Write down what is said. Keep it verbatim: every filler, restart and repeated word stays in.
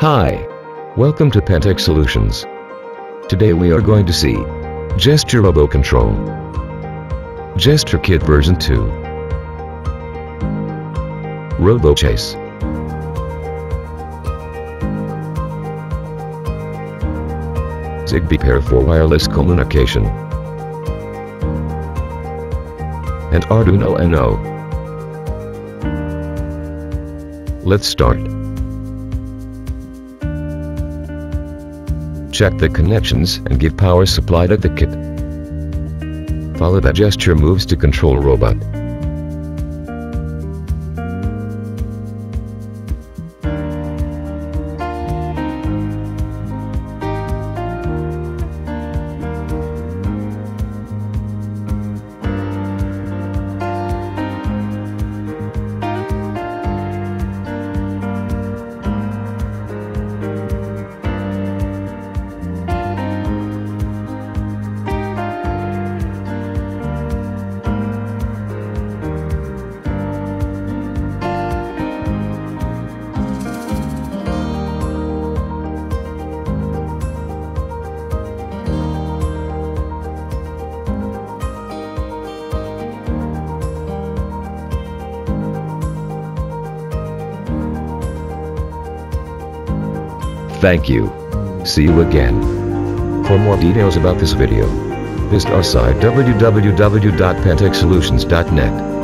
Hi, welcome to Pantech Solutions. Today we are going to see Gesture Robo Control, Gesture Kit version two, Robo Chase, Zigbee Pair for wireless communication, and Arduino Uno. Let's start. Check the connections and give power supply to the kit. Follow that gesture moves to control robot. Thank you. See you again. For more details about this video, visit our site w w w dot pantech solutions dot net.